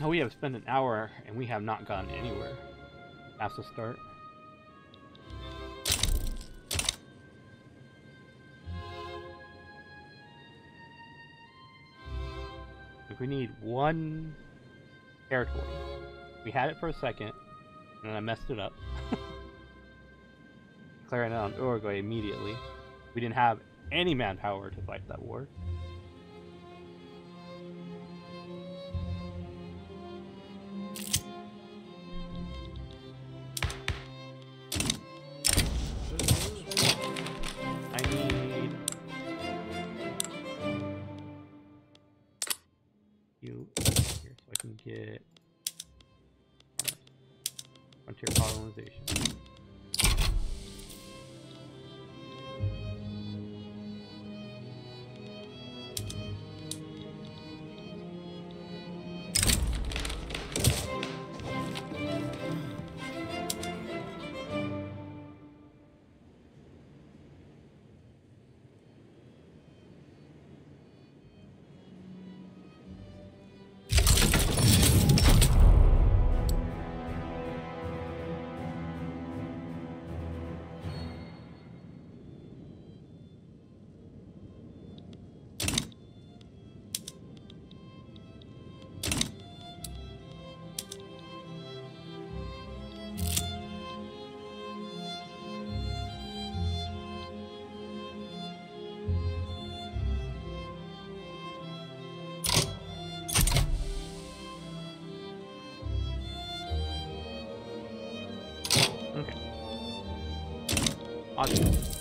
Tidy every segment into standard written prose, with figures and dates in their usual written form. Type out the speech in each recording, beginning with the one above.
Now we have spent an hour and we have not gotten anywhere. That's the start. Like we need one territory. We had it for a second, and then I messed it up. Declaring it on Uruguay immediately. We didn't have any manpower to fight that war.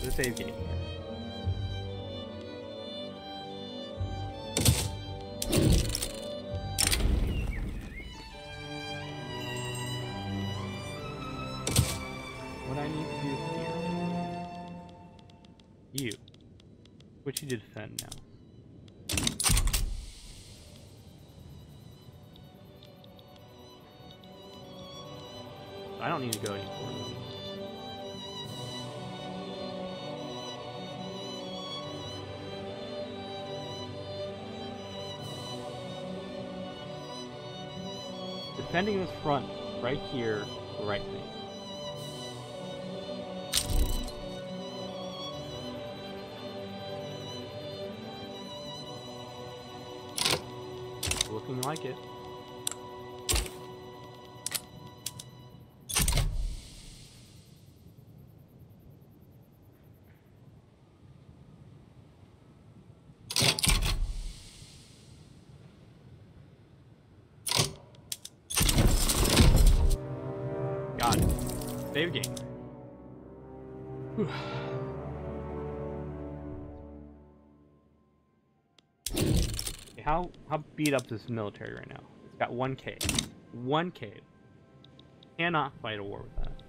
The save game. What I need to do here, you, what you did defend now. I don't need to go any further. Defending this front right here, the right thing. Looking like it. Save game. Whew. Okay, how beat up is this military right now? It's got 1k. 1k. Cannot fight a war with that.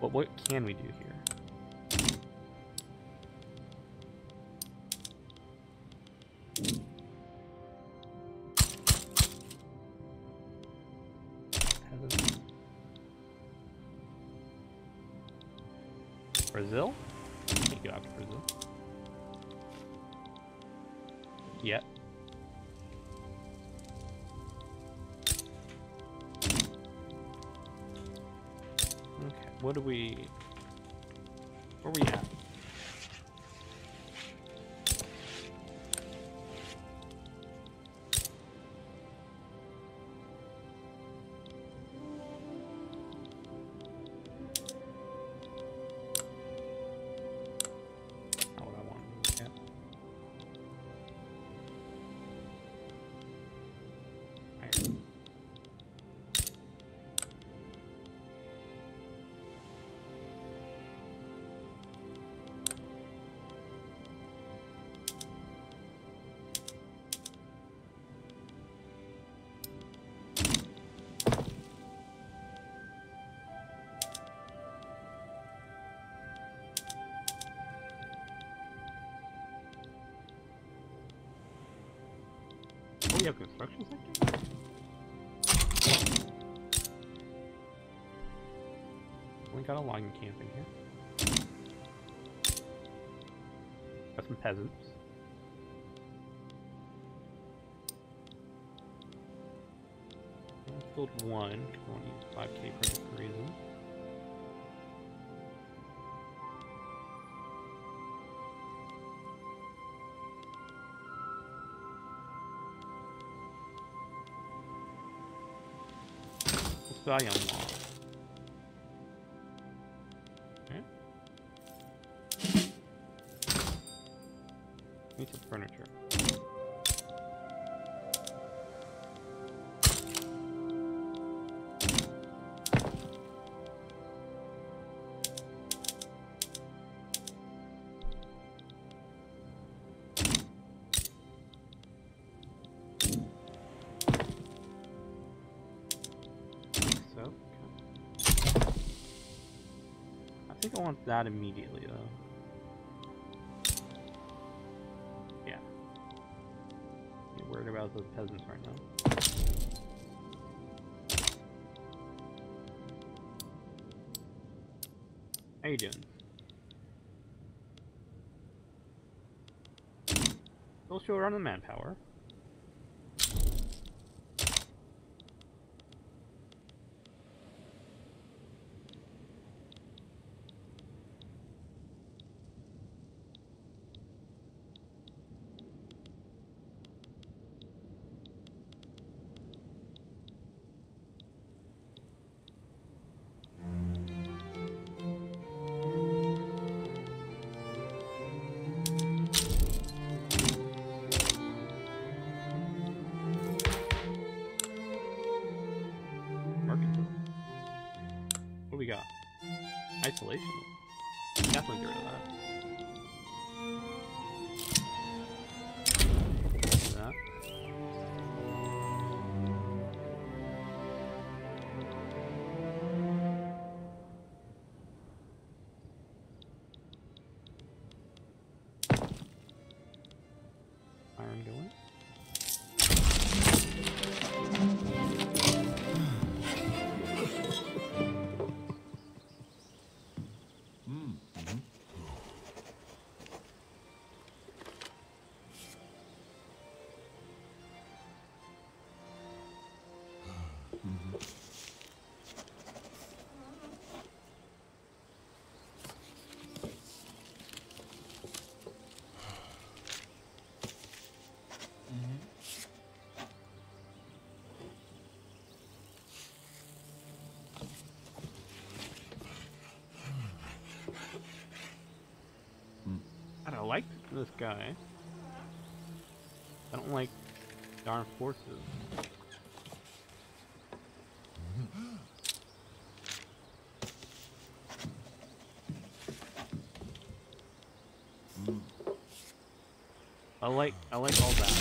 But what can we do here? Brazil? Can't go after Brazil. Yep. Okay, what do we... Where are we at? your construction sector? We got a logging camp in here. Got some peasants. Build one, because I want to use 5k for different reason. Let's value unlock. Okay. Need some furniture. I think I want that immediately, though. Yeah. I'm worried about those peasants right now. How you doing? Still short on the manpower. Isolation. Definitely get rid of that. Iron going. I don't like this guy. I don't like darn forces. I like all that.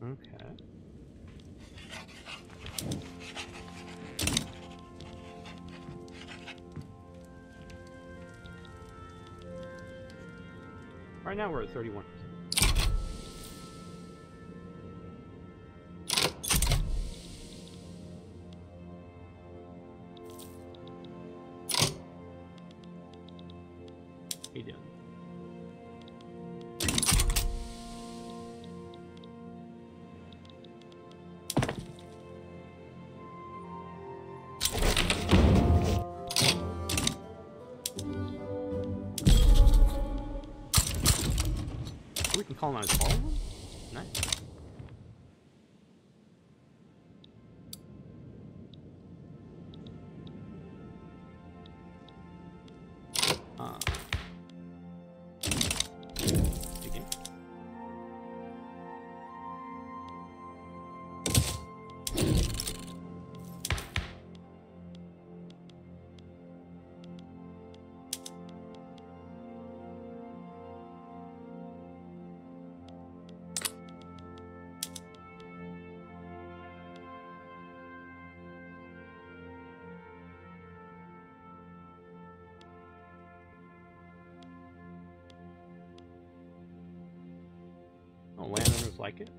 Okay. Right now we're at 31%. He did. We can colonize all of them? Nice. Don't landowners like it?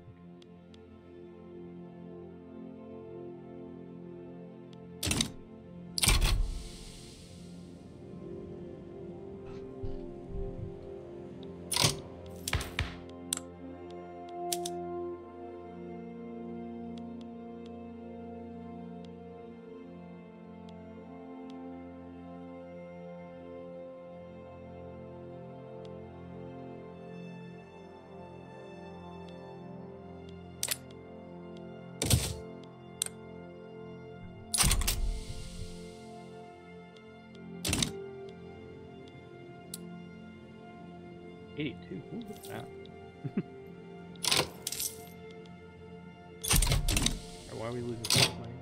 Ooh, look at that. Why are we losing so much money?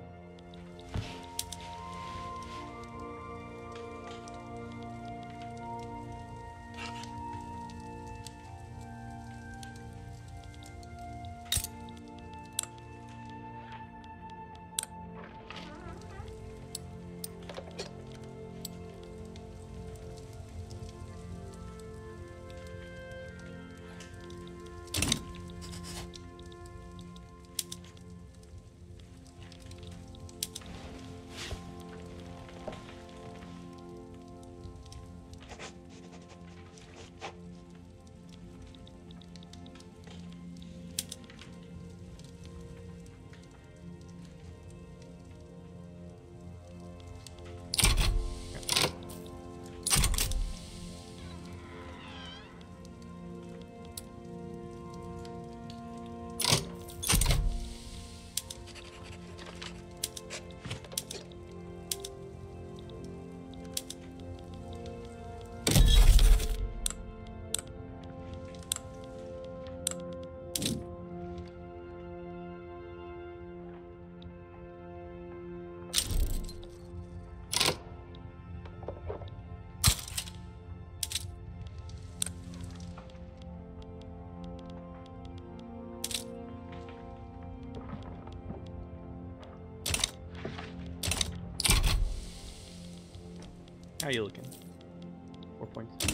How are you looking? 4 points.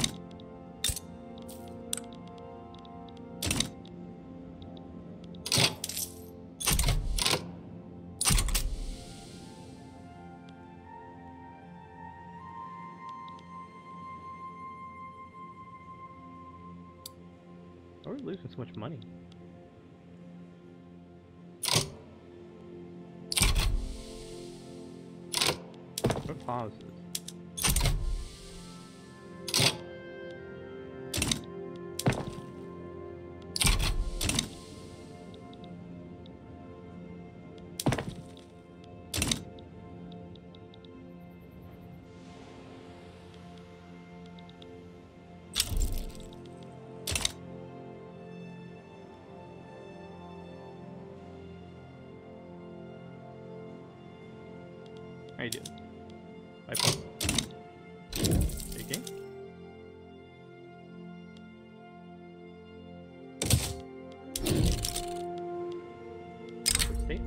Why are we losing so much money? What pauses? I do. I put taking. State.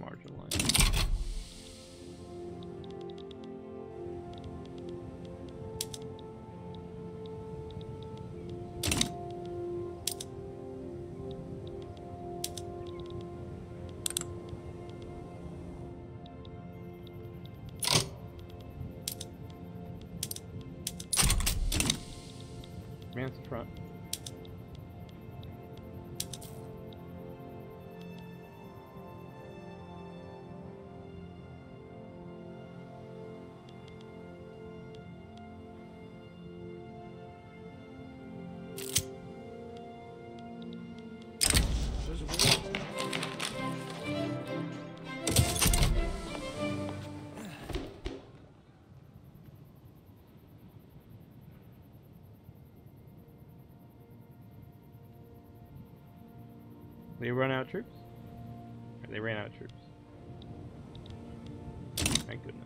margin line. Man's in front. They run out of troops? Or they ran out of troops. Thank goodness.